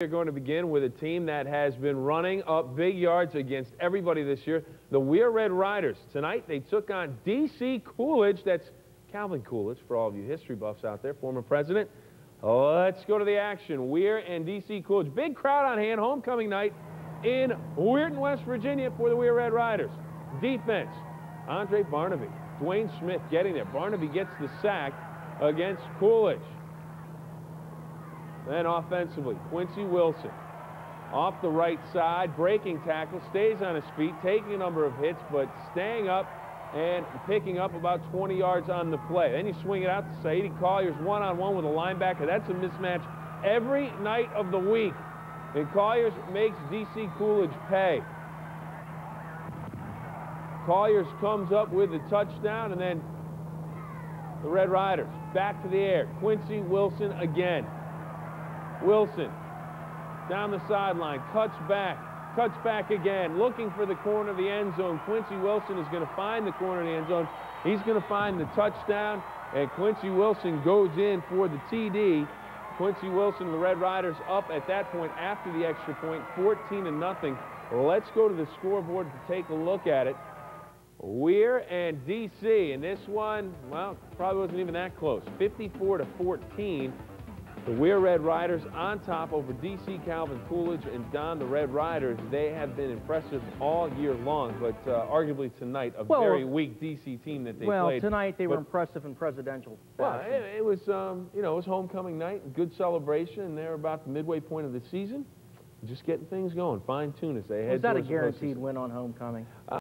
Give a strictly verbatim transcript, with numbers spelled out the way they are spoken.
We're going to begin with a team that has been running up big yards against everybody this year, the Weir Red Riders. Tonight, they took on D C Coolidge. That's Calvin Coolidge, for all of you history buffs out there, former president. Let's go to the action. Weir and D C Coolidge. Big crowd on hand, homecoming night in Weirton, West Virginia for the Weir Red Riders. Defense, Andre Barnaby, Dwayne Smith getting there. Barnaby gets the sack against Coolidge. Then offensively, Quincy Wilson off the right side, breaking tackle, stays on his feet, taking a number of hits, but staying up and picking up about twenty yards on the play. Then you swing it out to Saidi Colliers one-on-one with a linebacker. That's a mismatch every night of the week. And Colliers makes D C Coolidge pay. Colliers comes up with the touchdown, and then the Red Riders back to the air. Quincy Wilson again. Wilson down the sideline, cuts back, cuts back again, looking for the corner of the end zone. Quincy Wilson is going to find the corner of the end zone. He's going to find the touchdown, and Quincy Wilson goes in for the T D. Quincy Wilson, the Red Riders, up at that point after the extra point, fourteen to nothing. Let's go to the scoreboard to take a look at it. Weir and D C, and this one, well, probably wasn't even that close, fifty-four to fourteen. The Weir Red Riders on top over D C Calvin Coolidge and Don the Red Riders. They have been impressive all year long, but uh, arguably tonight a well, very weak D C team that they well, played. Well, tonight they but, were impressive in presidential fashion. Well, it, it was um, you know, it was homecoming night, good celebration, and they're about the midway point of the season, just getting things going, fine tune as they head. Was that a guaranteed win on homecoming? Uh,